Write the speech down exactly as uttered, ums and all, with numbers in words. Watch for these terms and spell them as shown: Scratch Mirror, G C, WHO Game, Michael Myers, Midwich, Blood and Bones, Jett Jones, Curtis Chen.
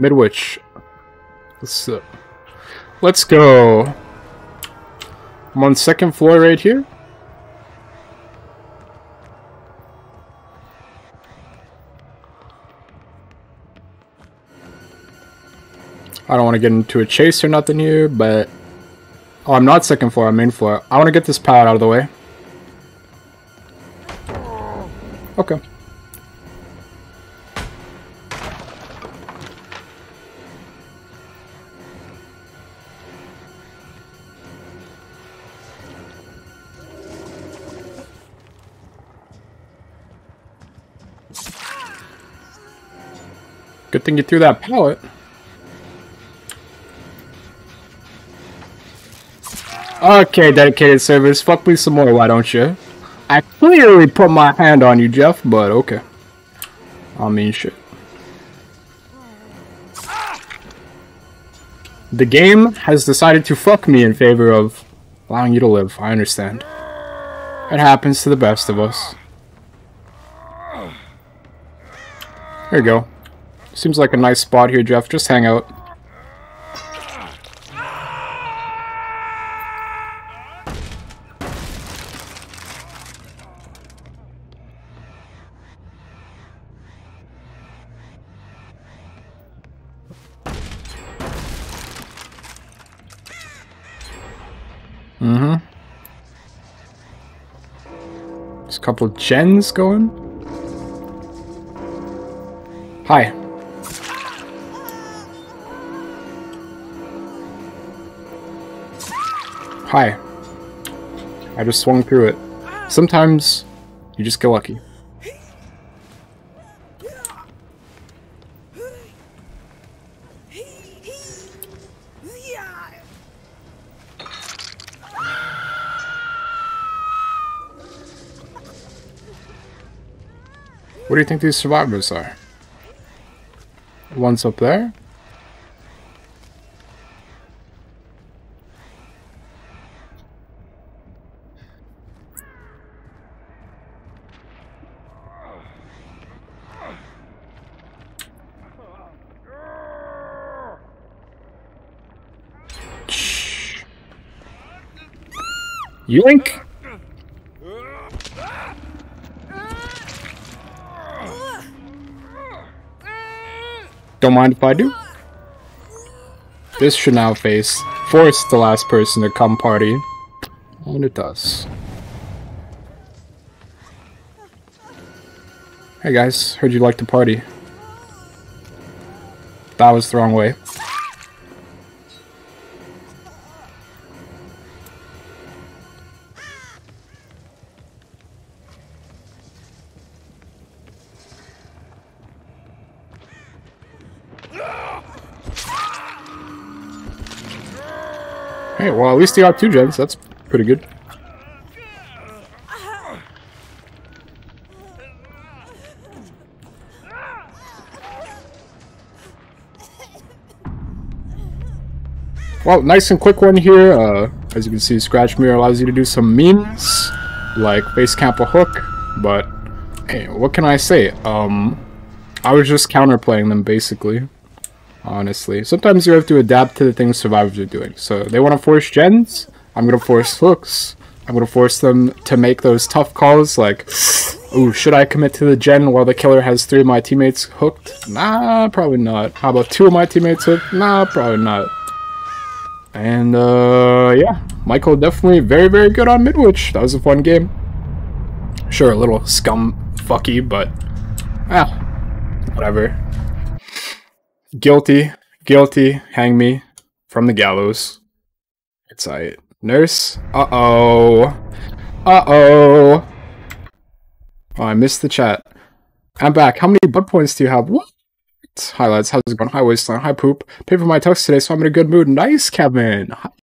Midwich. Let's, uh, let's go. I'm on second floor right here. I don't want to get into a chase or nothing here, but... Oh, I'm not second floor, I'm main floor. I want to get this pallet out of the way. Okay. Good thing you threw that pallet. Okay, dedicated service. Fuck me some more, why don't you? I clearly put my hand on you, Jeff, but okay. I mean shit. The game has decided to fuck me in favor of allowing you to live. I understand. It happens to the best of us. There you go. Seems like a nice spot here, Jeff. Just hang out. Mm-hmm. There's a couple of gens going. Hi. Hi. I just swung through it. Sometimes you just get lucky. What do you think these survivors are? One's up there? Shh. Yoink! Don't mind if I do. This should now face force the last person to come party. And it does. Hey guys, heard you like to party. That was the wrong way. Hey, well, at least he got two gens. That's pretty good. Well, nice and quick one here. Uh, as you can see, Scratch Mirror allows you to do some memes, like base camp a hook. But hey, what can I say? Um, I was just counterplaying them basically. Honestly, sometimes you have to adapt to the things survivors are doing. So they want to force gens, I'm going to force hooks. I'm going to force them to make those tough calls like, ooh, should I commit to the gen while the killer has three of my teammates hooked? Nah, probably not. How about two of my teammates hooked? Nah, probably not. And uh, yeah, Michael definitely very, very good on Midwich. That was a fun game. Sure, a little scum fucky, but ah, whatever. Guilty, guilty, hang me from the gallows. It's aight. Nurse? Uh-oh. Uh-oh. Oh, I missed the chat. I'm back. How many blood points do you have? What? Hi, lads. How's it going? Hi, wasteland. Hi, poop. Paid for my tux today, so I'm in a good mood. Nice, Kevin. Hi,